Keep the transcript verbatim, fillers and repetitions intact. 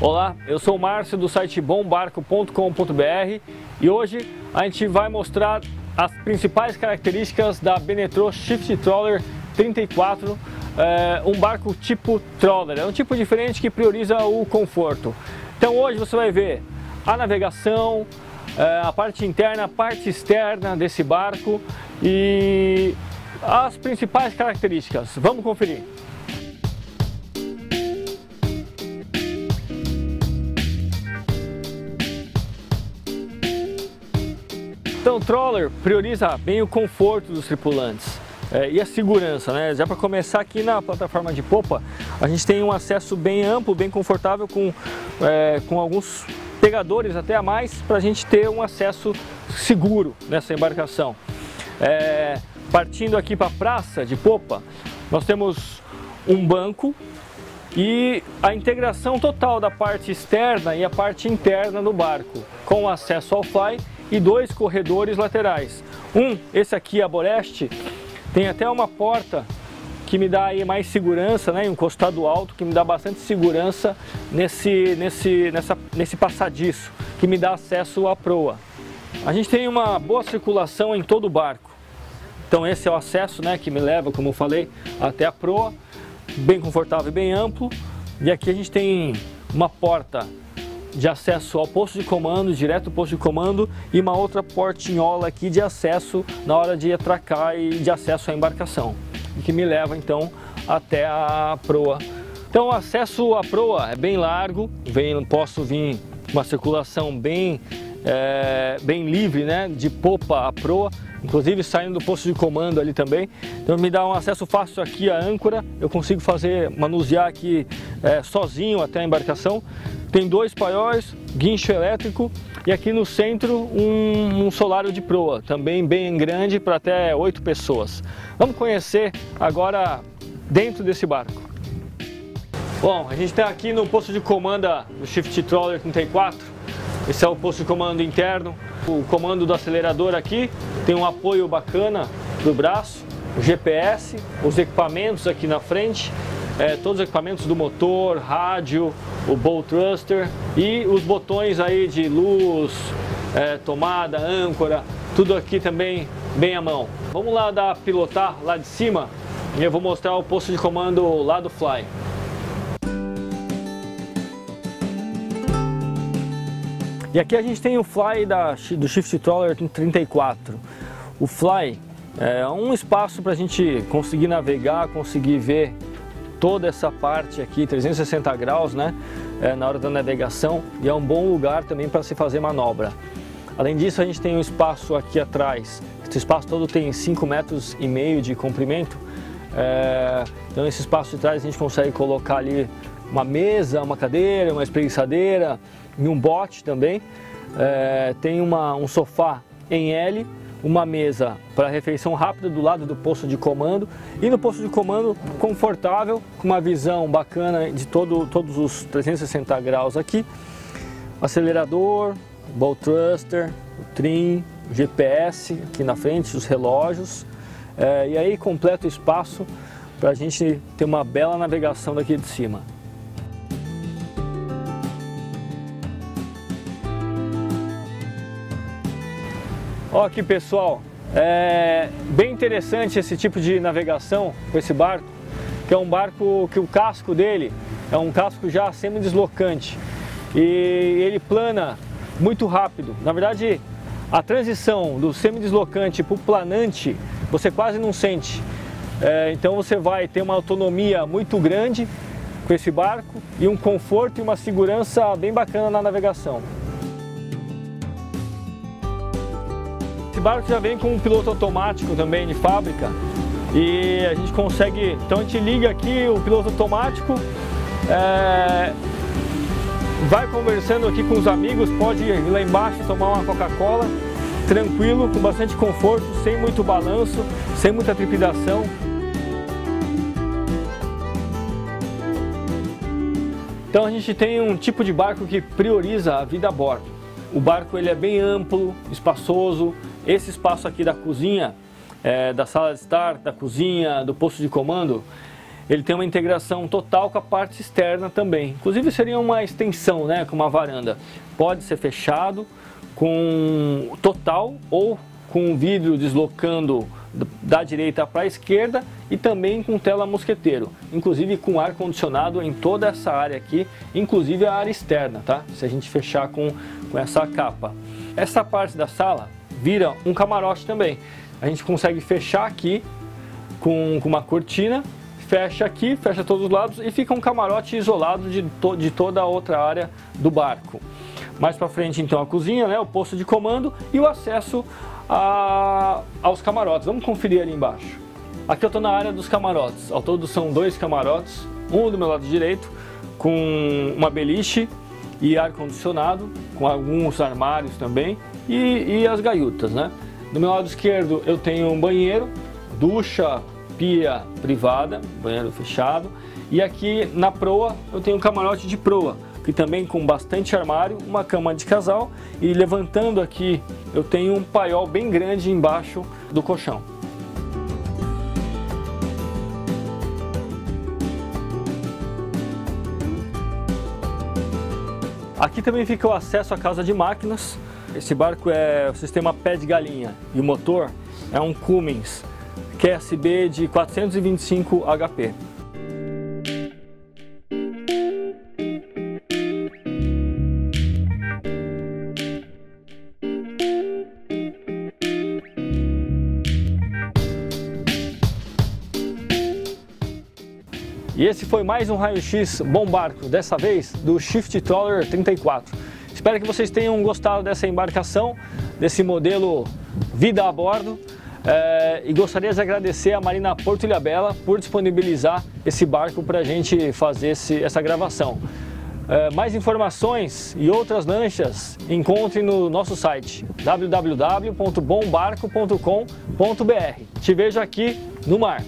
Olá, eu sou o Márcio do site bombarco ponto com ponto br e hoje a gente vai mostrar as principais características da Beneteau Swift Trawler trinta e quatro, é um barco tipo trawler, é um tipo diferente que prioriza o conforto. Então hoje você vai ver a navegação, a parte interna, a parte externa desse barco e as principais características. Vamos conferir. Então o trawler prioriza bem o conforto dos tripulantes é, e a segurança, né? Já para começar, aqui na plataforma de popa a gente tem um acesso bem amplo, bem confortável, com, é, com alguns pegadores até a mais, para a gente ter um acesso seguro nessa embarcação. É, partindo aqui para a praça de popa, nós temos um banco e a integração total da parte externa e a parte interna do barco, com acesso ao fly e dois corredores laterais. Um, esse aqui, a boreste, tem até uma porta que me dá aí mais segurança, né, encostado alto, que me dá bastante segurança nesse, nesse, nessa, nesse passadiço, que me dá acesso à proa. A gente tem uma boa circulação em todo o barco. Então esse é o acesso, né, que me leva, como eu falei, até a proa, bem confortável e bem amplo. E aqui a gente tem uma porta de acesso ao posto de comando, direto ao posto de comando, e uma outra portinhola aqui de acesso na hora de atracar e de acesso à embarcação, e que me leva então até a proa. Então o acesso à proa é bem largo, vem, posso vir uma circulação bem, é, bem livre, né, de popa à proa, inclusive saindo do posto de comando ali também. Então me dá um acesso fácil aqui à âncora, eu consigo fazer, manusear aqui é, sozinho até a embarcação. Tem dois paióis, guincho elétrico e aqui no centro um, um solário de proa, também bem grande, para até oito pessoas. Vamos conhecer agora dentro desse barco. Bom, a gente está aqui no posto de comando do Swift Trawler trinta e quatro, esse é o posto de comando interno, o comando do acelerador aqui, tem um apoio bacana do braço, o G P S, os equipamentos aqui na frente, É, todos os equipamentos do motor, rádio, o bow thruster e os botões aí de luz, é, tomada, âncora, tudo aqui também bem à mão. Vamos lá dar pilotar lá de cima e eu vou mostrar o posto de comando lá do fly. E aqui a gente tem o fly da, do Swift Trawler trinta e quatro. O fly é um espaço para a gente conseguir navegar, conseguir ver toda essa parte aqui, trezentos e sessenta graus, né, é, na hora da navegação, e é um bom lugar também para se fazer manobra. Além disso, a gente tem um espaço aqui atrás, esse espaço todo tem cinco metros e meio de comprimento, é, então esse espaço de trás a gente consegue colocar ali uma mesa, uma cadeira, uma espreguiçadeira e um bote também. É, tem uma, um sofá em L, uma mesa para refeição rápida do lado do posto de comando, e no posto de comando confortável, com uma visão bacana de todo, todos os trezentos e sessenta graus aqui, acelerador, bow thruster, o trim, o G P S aqui na frente, os relógios, é, e aí completo o espaço para a gente ter uma bela navegação daqui de cima. Ó, aqui pessoal, é bem interessante esse tipo de navegação com esse barco, que é um barco que o casco dele é um casco já semideslocante e ele plana muito rápido. Na verdade, a transição do semideslocante para o planante você quase não sente, é, então você vai ter uma autonomia muito grande com esse barco e um conforto e uma segurança bem bacana na navegação. O barco já vem com um piloto automático também de fábrica, e a gente consegue, então a gente liga aqui o piloto automático, é, vai conversando aqui com os amigos, pode ir lá embaixo tomar uma Coca-Cola, tranquilo, com bastante conforto, sem muito balanço, sem muita trepidação. Então a gente tem um tipo de barco que prioriza a vida a bordo. O barco ele é bem amplo, espaçoso. Esse espaço aqui da cozinha, é, da sala de estar, da cozinha, do posto de comando, ele tem uma integração total com a parte externa também. Inclusive seria uma extensão, né, com uma varanda. Pode ser fechado com total ou com o vidro deslocando da direita para a esquerda e também com tela mosqueteiro, inclusive com ar condicionado em toda essa área aqui, inclusive a área externa, tá? Se a gente fechar com, com essa capa. Essa parte da sala vira um camarote também. A gente consegue fechar aqui com, com uma cortina, fecha aqui, fecha todos os lados e fica um camarote isolado de, to, de toda a outra área do barco. Mais para frente então a cozinha, né, o posto de comando e o acesso a, aos camarotes. Vamos conferir ali embaixo. Aqui eu estou na área dos camarotes. Ao todo são dois camarotes, um do meu lado direito com uma beliche e ar-condicionado, com alguns armários também e, e as gaiutas, né? Do meu lado esquerdo eu tenho um banheiro, ducha, pia privada, banheiro fechado. E aqui na proa eu tenho um camarote de proa, que também com bastante armário, uma cama de casal, e levantando aqui eu tenho um paiol bem grande embaixo do colchão. Aqui também fica o acesso à casa de máquinas. Esse barco é o sistema pé de galinha e o motor é um Cummins Q S B de quatrocentos e vinte e cinco H P. E esse foi mais um Raio-X Bom Barco, dessa vez do Swift Trawler trinta e quatro. Espero que vocês tenham gostado dessa embarcação, desse modelo vida a bordo. É, e gostaria de agradecer a Marina Porto Ilhabela por disponibilizar esse barco para a gente fazer esse, essa gravação. É, mais informações e outras lanchas encontre no nosso site w w w ponto bombarco ponto com ponto b r. Te vejo aqui no mar!